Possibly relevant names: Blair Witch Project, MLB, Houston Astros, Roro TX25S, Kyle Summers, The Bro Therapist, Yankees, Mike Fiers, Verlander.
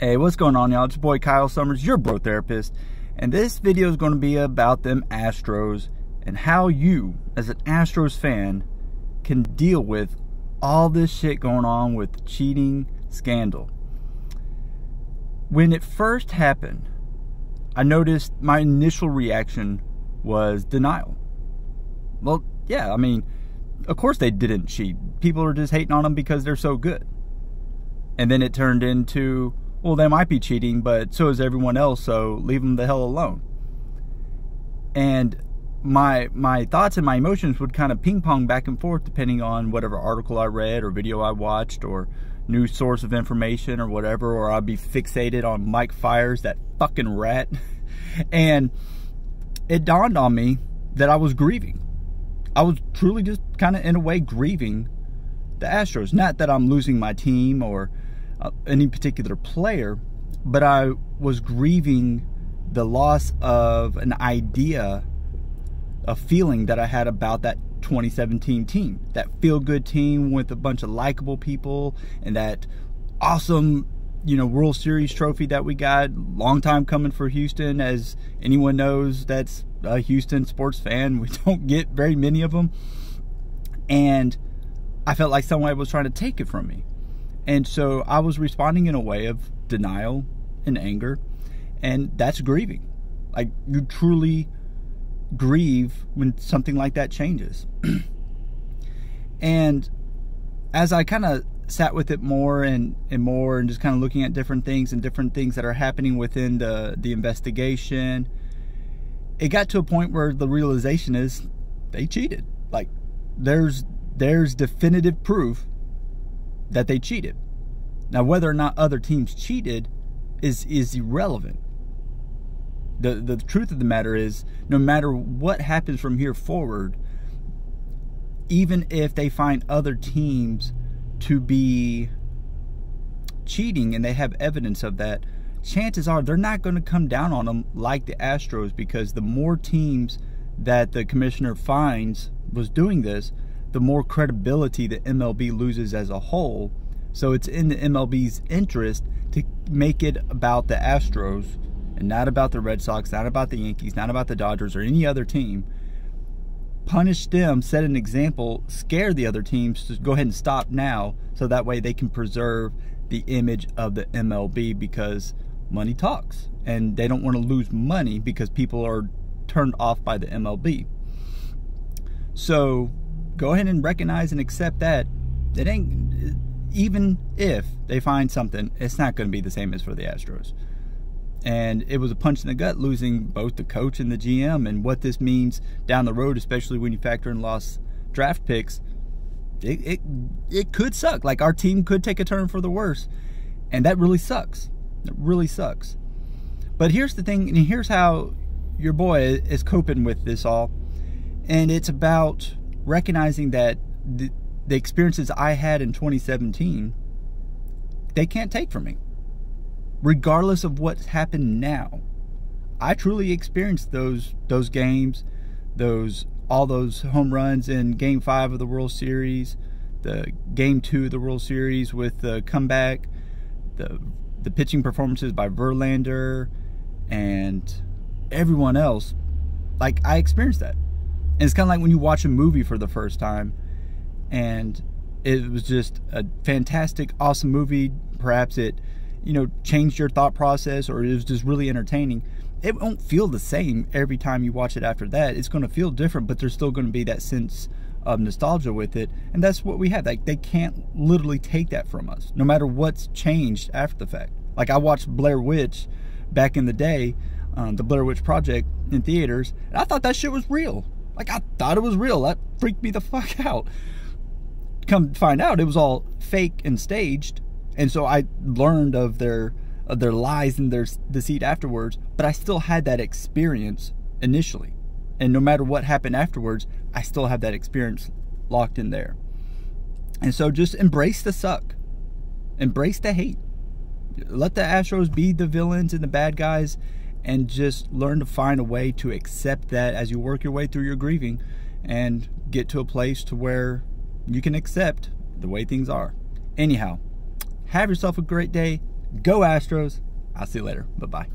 Hey, what's going on, y'all? It's your boy Kyle Summers, your bro therapist, and this video is going to be about them Astros and how you, as an Astros fan, can deal with all this shit going on with the cheating scandal. When it first happened, I noticed my initial reaction was denial. Well, yeah, I mean, of course they didn't cheat. People are just hating on them because they're so good. And then it turned into, well, they might be cheating, but so is everyone else, so leave them the hell alone. And my thoughts and my emotions would kind of ping-pong back and forth depending on whatever article I read or video I watched or new source of information or whatever, or I'd be fixated on Mike Fiers, that fucking rat. And it dawned on me that I was grieving. I was truly just kind of, in a way, grieving the Astros. Not that I'm losing my team or any particular player, but I was grieving the loss of an idea, a feeling that I had about that 2017 team, that feel-good team with a bunch of likable people and that awesome, you know, World Series trophy that we got. Long time coming for Houston, as anyone knows that's a Houston sports fan. We don't get very many of them, and I felt like somebody was trying to take it from me. And so I was responding in a way of denial and anger, and that's grieving. Like, you truly grieve when something like that changes. And as I kind of sat with it more and more, and just kind of looking at different things and different things that are happening within the investigation, it got to a point where the realization is they cheated. Like, there's definitive proof that they cheated. Now, whether or not other teams cheated is irrelevant. The truth of the matter is, no matter what happens from here forward, even if they find other teams to be cheating and they have evidence of that, chances are they're not going to come down on them like the Astros, because the more teams that the commissioner finds was doing this, the more credibility the MLB loses as a whole. So it's in the MLB's interest to make it about the Astros and not about the Red Sox, not about the Yankees, not about the Dodgers or any other team. Punish them, set an example, scare the other teams to go ahead and stop now, so that way they can preserve the image of the MLB, because money talks, and they don't want to lose money because people are turned off by the MLB. So go ahead and recognize and accept that it ain't, even if they find something, it's not going to be the same as for the Astros. And it was a punch in the gut losing both the coach and the GM, and what this means down the road, especially when you factor in lost draft picks, it could suck. Like, our team could take a turn for the worse, and that really sucks. It really sucks. But here's the thing, and here's how your boy is coping with this all, and it's about recognizing that the experiences I had in 2017, they can't take from me. Regardless of what's happened now, I truly experienced those games, all those home runs in Game 5 of the World Series, the Game 2 of the World Series with the comeback, the pitching performances by Verlander and everyone else. Like, I experienced that. And it's kind of like when you watch a movie for the first time, and it was just a fantastic, awesome movie. Perhaps it, you know, changed your thought process, or it was just really entertaining. It won't feel the same every time you watch it after that. It's going to feel different, but there's still going to be that sense of nostalgia with it. And that's what we had. Like, they can't literally take that from us, no matter what's changed after the fact. Like, I watched Blair Witch back in the day, the Blair Witch Project, in theaters, and I thought that shit was real. Like, I thought it was real. That freaked me the fuck out. Come to find out, it was all fake and staged. And so I learned of their lies and their deceit afterwards. But I still had that experience initially. And no matter what happened afterwards, I still have that experience locked in there. And so just embrace the suck. Embrace the hate. Let the Astros be the villains and the bad guys, and just learn to find a way to accept that as you work your way through your grieving, and get to a place to where you can accept the way things are. Anyhow, have yourself a great day. Go Astros. I'll see you later. Bye-bye.